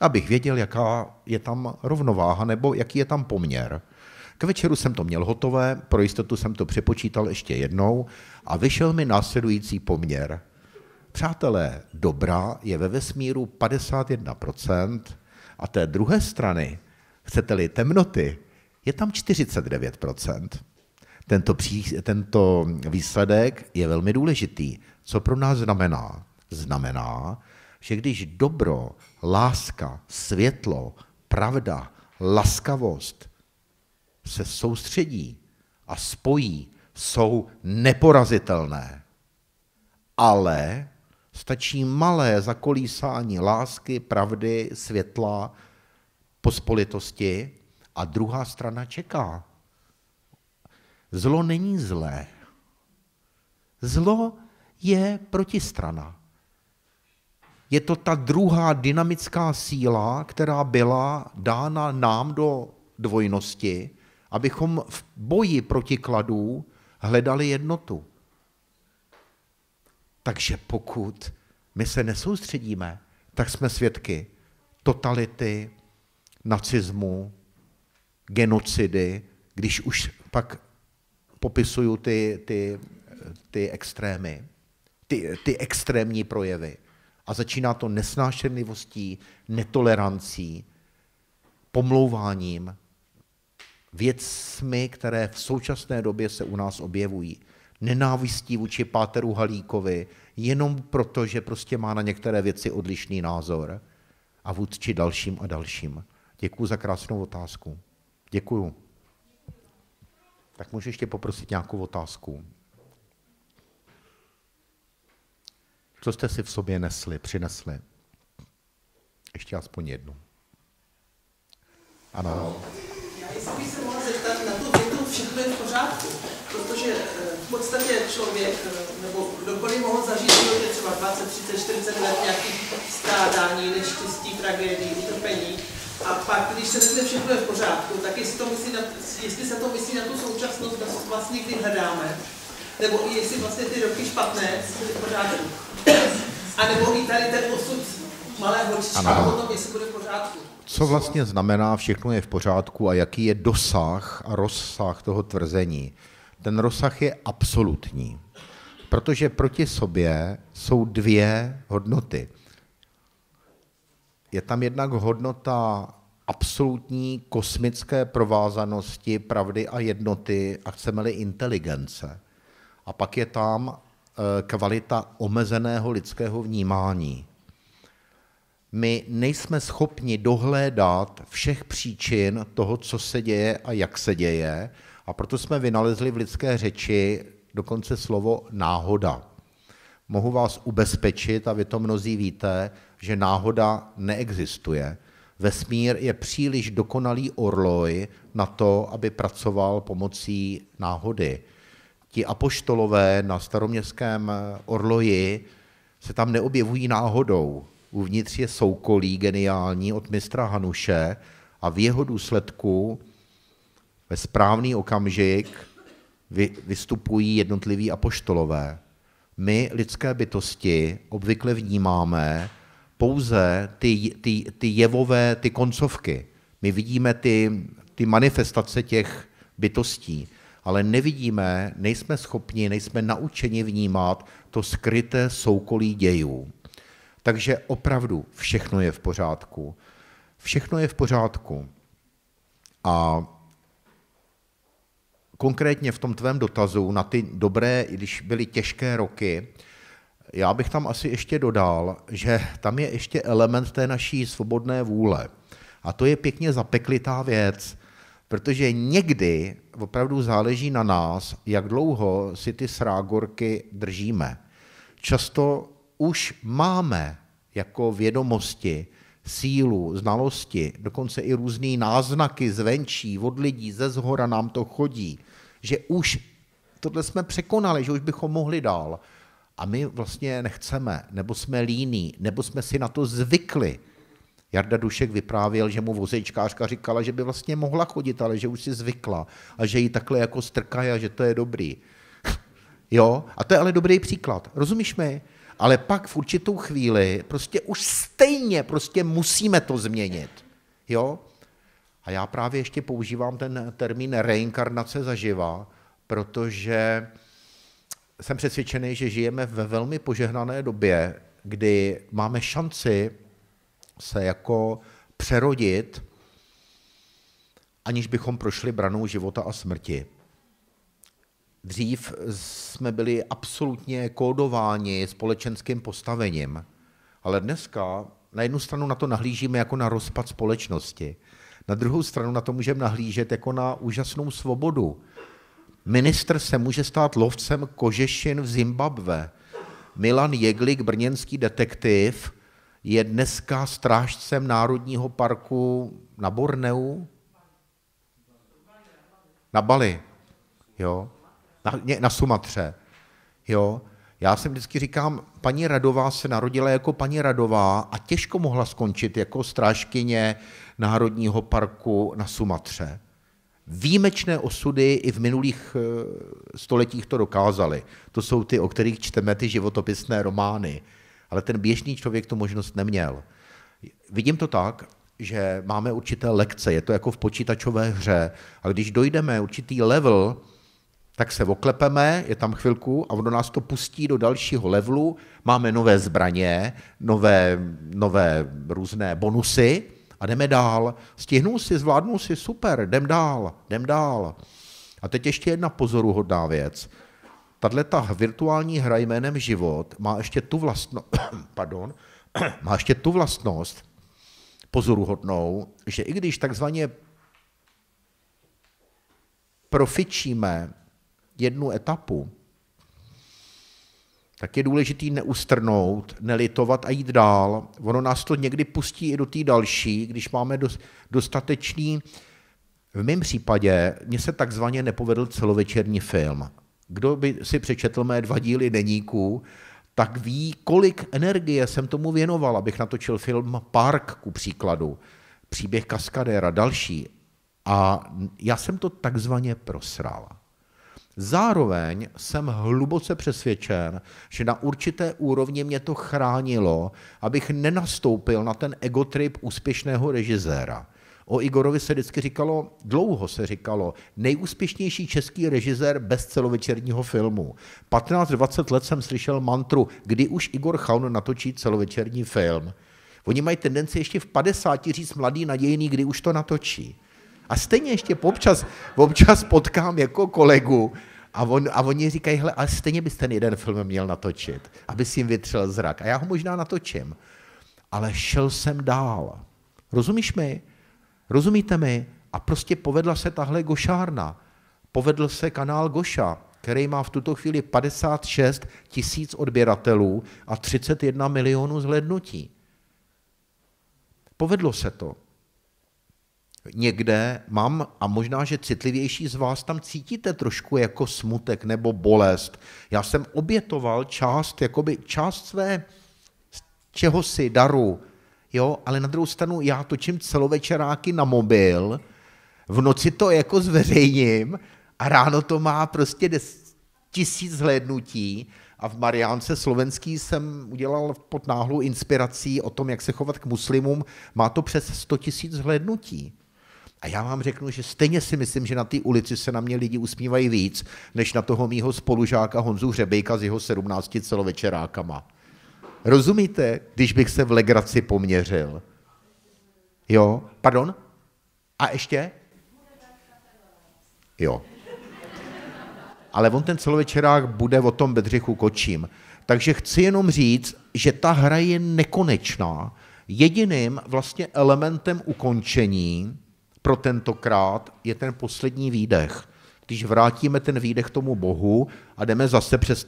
abych věděl, jaká je tam rovnováha nebo jaký je tam poměr. K večeru jsem to měl hotové, pro jistotu jsem to přepočítal ještě jednou a vyšel mi následující poměr. Přátelé, dobra je ve vesmíru 51% a té druhé strany, chcete-li temnoty, je tam 49%. Tento výsledek je velmi důležitý. Co pro nás znamená? Znamená, že když dobro, láska, světlo, pravda, laskavost se soustředí a spojí, jsou neporazitelné. Ale stačí malé zakolísání lásky, pravdy, světla, pospolitosti a druhá strana čeká. Zlo není zlé. Zlo je protistrana. Je to ta druhá dynamická síla, která byla dána nám do dvojnosti, abychom v boji protikladů hledali jednotu. Takže pokud my se nesoustředíme, tak jsme svědky totality, nacismu, genocidy, když už pak popisuju ty extrémní projevy. A začíná to nesnášenlivostí, netolerancí, pomlouváním, věcmi, které v současné době se u nás objevují. Nenávistí vůči Páteru Halíkovi, jenom proto, že prostě má na některé věci odlišný názor. A vůdčí dalším a dalším. Děkuju za krásnou otázku. Děkuju. Tak můžu ještě poprosit nějakou otázku. Co jste si v sobě přinesli? Ještě aspoň jednu. Ano. Já jestli bych se mohla zeptat na tu větu, všechno je v pořádku, protože v podstatě člověk, nebo kdokoliv mohl zažít, že třeba 20, 30, 40 let nějakých strádání, neštěstí, tragédií, utrpení. A pak, když se řekne všechno je v pořádku, tak jestli se to myslí na tu současnost, na co vlastně kdy hledáme, nebo jestli vlastně ty roky špatné jsou v pořádku. A nebo i tady ten osud malého čička, potom jestli bude v pořádku. Co vlastně znamená všechno je v pořádku a jaký je dosah a rozsah toho tvrzení? Ten rozsah je absolutní, protože proti sobě jsou dvě hodnoty. Je tam jednak hodnota absolutní kosmické provázanosti, pravdy a jednoty a chceme-li inteligence. A pak je tam kvalita omezeného lidského vnímání. My nejsme schopni dohlédat všech příčin toho, co se děje a jak se děje, a proto jsme vynalezli v lidské řeči dokonce slovo náhoda. Mohu vás ubezpečit, a vy to mnozí víte, že náhoda neexistuje. Vesmír je příliš dokonalý orloj na to, aby pracoval pomocí náhody. Ti apoštolové na staroměstském orloji se tam neobjevují náhodou. Uvnitř je soukolí geniální od mistra Hanuše a v jeho důsledku ve správný okamžik vystupují jednotliví apoštolové. My, lidské bytosti, obvykle vnímáme pouze ty jevové, ty koncovky. My vidíme ty manifestace těch bytostí, ale nevidíme, nejsme schopni, nejsme naučeni vnímat to skryté soukolí dějů. Takže opravdu všechno je v pořádku. Všechno je v pořádku. A konkrétně v tom tvém dotazu na ty dobré, i když byly těžké roky, já bych tam asi ještě dodal, že tam je ještě element té naší svobodné vůle. A to je pěkně zapeklitá věc, protože někdy opravdu záleží na nás, jak dlouho si ty srágorky držíme. Často už máme jako vědomosti, sílu, znalosti, dokonce i různé náznaky zvenčí, od lidí, ze zhora nám to chodí, že už tohle jsme překonali, že už bychom mohli dál. A my vlastně nechceme, nebo jsme líní, nebo jsme si na to zvykli. Jarda Dušek vyprávěl, že mu vozejčkářka říkala, že by vlastně mohla chodit, ale že už si zvykla a že ji takhle jako strkají a že to je dobrý. Jo? A to je ale dobrý příklad. Rozumíš mi? Ale pak v určitou chvíli prostě už stejně prostě musíme to změnit. Jo? A já právě ještě používám ten termín reinkarnace zaživa, protože jsem přesvědčený, že žijeme ve velmi požehnané době, kdy máme šanci se jako přerodit, aniž bychom prošli branou života a smrti. Dřív jsme byli absolutně kódováni společenským postavením, ale dneska na jednu stranu na to nahlížíme jako na rozpad společnosti, na druhou stranu na to můžeme nahlížet jako na úžasnou svobodu. Ministr se může stát lovcem kožešin v Zimbabwe. Milan Jeglik, brněnský detektiv, je dneska strážcem Národního parku na Borneu, na Bali, jo. Na Sumatře. Jo? Já jsem vždycky říkám, paní Radová se narodila jako paní Radová a těžko mohla skončit jako strážkyně Národního parku na Sumatře. Výjimečné osudy i v minulých stoletích to dokázaly. To jsou ty, o kterých čteme ty životopisné romány. Ale ten běžný člověk tu možnost neměl. Vidím to tak, že máme určité lekce, je to jako v počítačové hře. A když dojdeme určitý level, tak se oklepeme, je tam chvilku a ono nás to pustí do dalšího levelu, máme nové zbraně, nové různé bonusy a jdeme dál. Stihnu si, zvládnu si, super, jdem dál. A teď ještě jedna pozoruhodná věc. Tato virtuální hra jménem život má ještě tu vlastnost, pozoruhodnou, že i když takzvaně profičíme jednu etapu, tak je důležitý neustrnout, nelitovat a jít dál. Ono nás to někdy pustí i do té další, když máme dostatečný, v mém případě, mně se takzvaně nepovedl celovečerní film. Kdo by si přečetl mé 2 díly deníku, tak ví, kolik energie jsem tomu věnoval, abych natočil film Park, ku příkladu, Příběh kaskadéra, další. A já jsem to takzvaně prosral. Zároveň jsem hluboce přesvědčen, že na určité úrovni mě to chránilo, abych nenastoupil na ten egotrip úspěšného režiséra. O Igorovi se vždycky říkalo, dlouho se říkalo, nejúspěšnější český režisér bez celovečerního filmu. 15-20 let jsem slyšel mantru, kdy už Igor Chaun natočí celovečerní film. Oni mají tendenci ještě v 50 říct mladý nadějný, kdy už to natočí. A stejně ještě občas potkám jako kolegu a oni říkají, hele, ale stejně bys ten jeden film měl natočit, aby si jim vytřel zrak. A já ho možná natočím. Ale šel jsem dál. Rozumíš mi? Rozumíte mi? A prostě povedla se tahle gošárna. Povedl se kanál Goša, který má v tuto chvíli 56 tisíc odběratelů a 31 milionů zhlédnutí. Povedlo se to. Někde mám, a možná, že citlivější z vás tam cítíte trošku jako smutek nebo bolest. Já jsem obětoval část své čehosi daru, jo? Ale na druhou stranu já točím celovečeráky na mobil, v noci to jako zveřejním a ráno to má prostě 10 000 zhlédnutí. A v Mariánce slovenský jsem udělal pod náhlou inspirací o tom, jak se chovat k muslimům, má to přes 100 000 zhlédnutí. A já vám řeknu, že stejně si myslím, že na té ulici se na mě lidi usmívají víc, než na toho mýho spolužáka Honzu Hřebejka s jeho 17 celovečerákama. Rozumíte, když bych se v legraci poměřil? Jo, pardon? A ještě? Jo. Ale on ten celovečerák bude o tom Bedřichu Kočím. Takže chci jenom říct, že ta hra je nekonečná. Jediným vlastně elementem ukončení pro tentokrát je ten poslední výdech. Když vrátíme ten výdech tomu Bohu a jdeme zase přes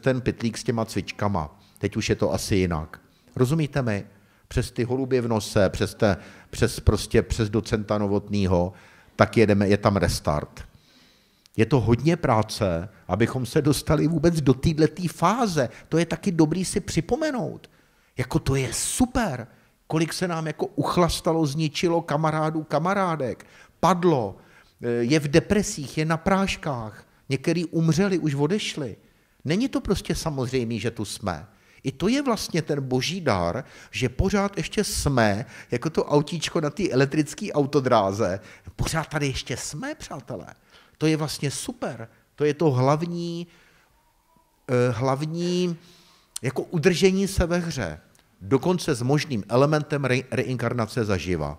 ten pytlík s těma cvičkama. Teď už je to asi jinak. Rozumíte mi? Přes ty holubě v nose, přes docenta Novotnýho, tak jedeme, je tam restart. Je to hodně práce, abychom se dostali vůbec do této fáze. To je taky dobrý si připomenout. Jako to je super, kolik se nám jako uchlastalo, zničilo kamarádů, kamarádek, padlo, je v depresích, je na práškách, některý umřeli, už odešli. Není to prostě samozřejmé, že tu jsme. I to je vlastně ten boží dar, že pořád ještě jsme, jako to autíčko na té elektrické autodráze, pořád tady ještě jsme, přátelé. To je vlastně super, to je to hlavní jako udržení se ve hře, dokonce s možným elementem reinkarnace zaživa.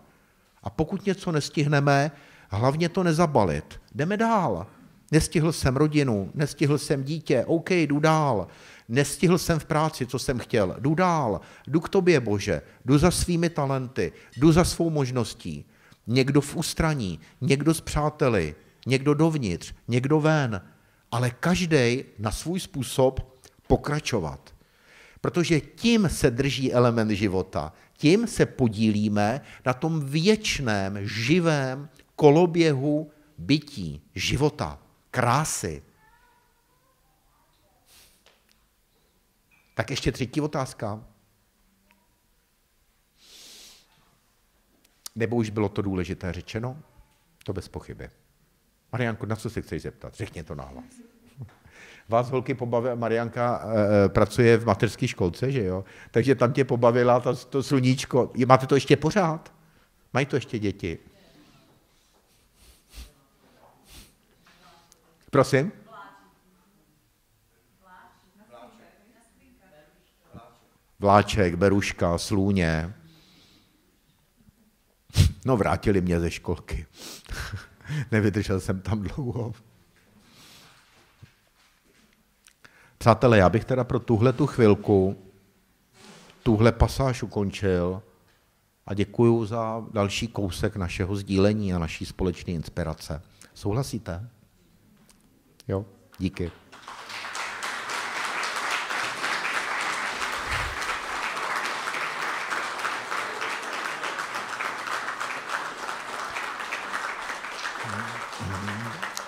A pokud něco nestihneme, hlavně to nezabalit. Jdeme dál. Nestihl jsem rodinu, nestihl jsem dítě, OK, jdu dál. Nestihl jsem v práci, co jsem chtěl, jdu dál. Jdu k tobě, Bože, jdu za svými talenty, jdu za svou možností. Někdo v ústraní, někdo s přáteli, někdo dovnitř, někdo ven, ale každý na svůj způsob pokračovat. Protože tím se drží element života, tím se podílíme na tom věčném, živém koloběhu bytí, života, krásy. Tak ještě třetí otázka. Nebo už bylo to důležité řečeno? To bez pochyby. Marianko, na co si chceš zeptat? Řekni to nahlas. Vás holky pobavila, Marianka pracuje v mateřské školce, že jo? Takže tam tě pobavila to sluníčko. Máte to ještě pořád? Mají to ještě děti? Prosím? Vláček, beruška, slůně. No, vrátili mě ze školky. Nevydržel jsem tam dlouho. Přátelé, já bych teda pro tuhletu chvilku tuhle pasáž ukončil a děkuju za další kousek našeho sdílení a naší společné inspirace. Souhlasíte? Jo, díky.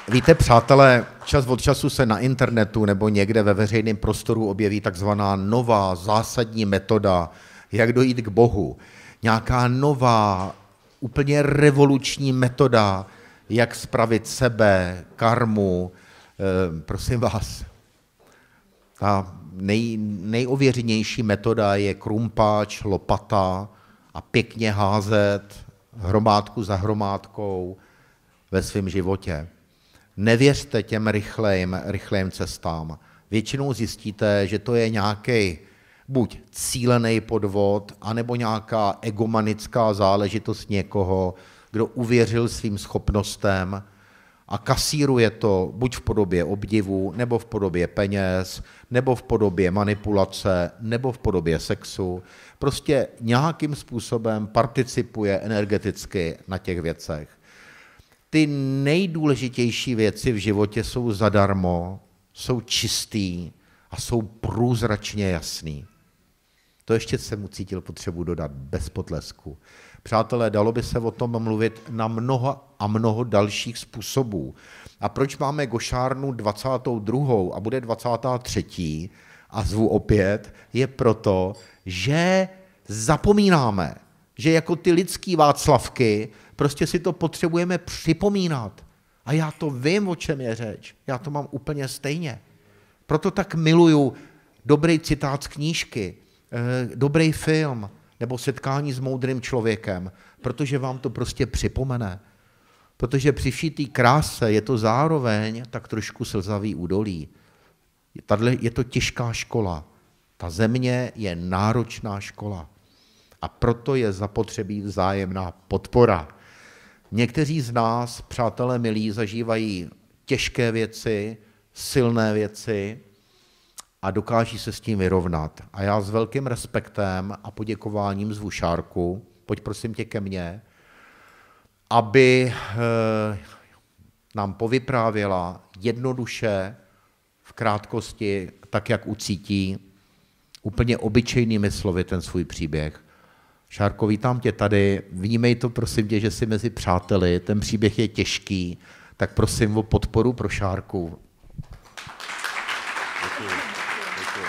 Víte, přátelé, čas od času se na internetu nebo někde ve veřejném prostoru objeví takzvaná nová zásadní metoda, jak dojít k Bohu. Nějaká nová, úplně revoluční metoda, jak spravit sebe, karmu, Prosím vás, ta nejověřenější metoda je krumpáč, lopata a pěkně házet hromádku za hromádkou ve svém životě. Nevěřte těm rychlým cestám. Většinou zjistíte, že to je nějaký buď cílený podvod, anebo nějaká egomanická záležitost někoho, kdo uvěřil svým schopnostem a kasíruje to buď v podobě obdivu, nebo v podobě peněz, nebo v podobě manipulace, nebo v podobě sexu. Prostě nějakým způsobem participuje energeticky na těch věcech. Ty nejdůležitější věci v životě jsou zadarmo, jsou čistý a jsou průzračně jasný. To ještě jsem cítil potřebu dodat bez potlesku. Přátelé, dalo by se o tom mluvit na mnoha a mnoho dalších způsobů. A proč máme Gošárnu 22. a bude 23. a zvu opět, je proto, že zapomínáme, že jako ty lidský Václavky prostě si to potřebujeme připomínat. A já to vím, o čem je řeč. Já to mám úplně stejně. Proto tak miluju dobrý citát z knížky, dobrý film nebo setkání s moudrým člověkem, protože vám to prostě připomene. Protože při vší té kráse je to zároveň tak trošku slzavý údolí. Tady je to těžká škola. Ta země je náročná škola. A proto je zapotřebí vzájemná podpora. Někteří z nás, přátelé milí, zažívají těžké věci, silné věci a dokáží se s tím vyrovnat. A já s velkým respektem a poděkováním zvu Šárku, pojď prosím tě ke mně, aby nám povyprávěla jednoduše, v krátkosti, tak jak ucítí, úplně obyčejnými slovy ten svůj příběh. Šárko, vítám tě tady, vnímej to prosím tě, že jsi mezi přáteli, ten příběh je těžký, tak prosím o podporu pro Šárku. Děkuji. Děkuji.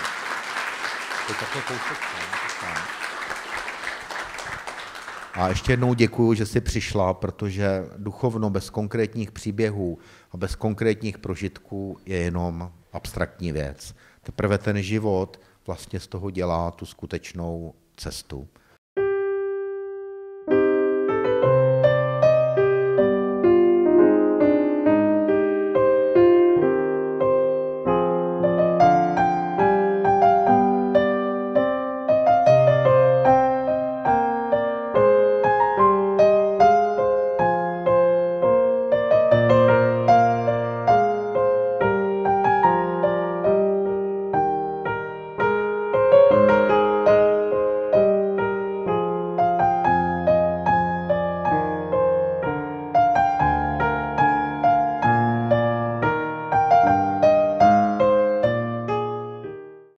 A ještě jednou děkuji, že jsi přišla, protože duchovno bez konkrétních příběhů a bez konkrétních prožitků je jenom abstraktní věc. Teprve ten život vlastně z toho dělá tu skutečnou cestu.